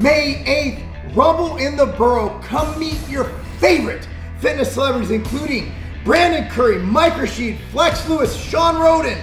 May 8th, Rumble in the Borough. Come meet your favorite fitness celebrities, including Brandon Curry, Mike Rashid, Flex Lewis, Sean Roden,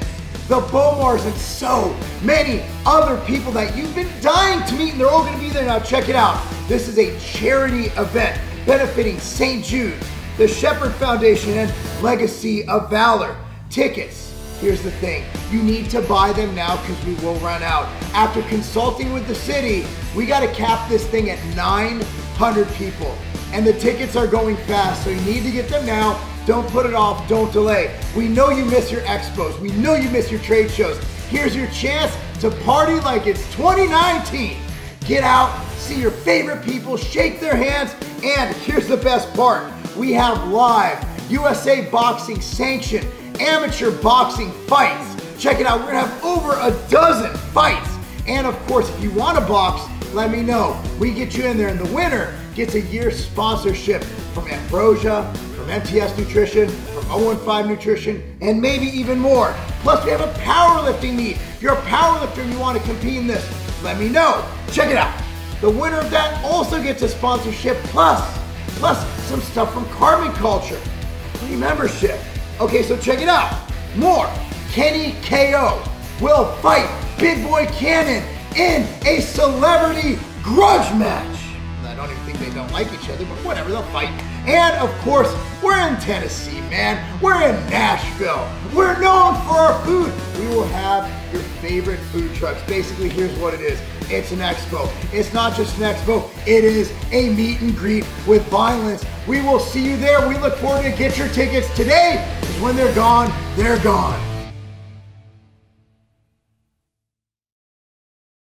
the Beaumars, and so many other people that you've been dying to meet, and they're all going to be there. Now check it out. This is a charity event benefiting St. Jude's, the Shepherd Foundation, and Legacy of Valor. Tickets. Here's the thing, you need to buy them now because we will run out. After consulting with the city, we got to cap this thing at 900 people. And the tickets are going fast, so you need to get them now. Don't put it off, don't delay. We know you miss your expos, we know you miss your trade shows. Here's your chance to party like it's 2019. Get out, see your favorite people, shake their hands, and here's the best part. We have live USA boxing sanctioned amateur boxing fights. Check it out, we're gonna have over a dozen fights. And of course, if you wanna box, let me know. We get you in there, and the winner gets a year's sponsorship from Ambrosia, from MTS Nutrition, from 015 Nutrition, and maybe even more. Plus, we have a powerlifting meet. If you're a powerlifter and you wanna compete in this, let me know. Check it out. The winner of that also gets a sponsorship, plus some stuff from Carbon Culture, free membership. Okay, so check it out. More. Kenny K.O. will fight Big Boy Cannon in a celebrity grudge match. I don't even think they don't like each other, but whatever, they'll fight. And of course, we're in Tennessee, man. We're in Nashville. We're known for our food. We will have your favorite food trucks. Basically, here's what it is. It's an expo. It's not just an expo. It is a meet and greet with violence. We will see you there. We look forward to get your tickets today, because when they're gone, they're gone.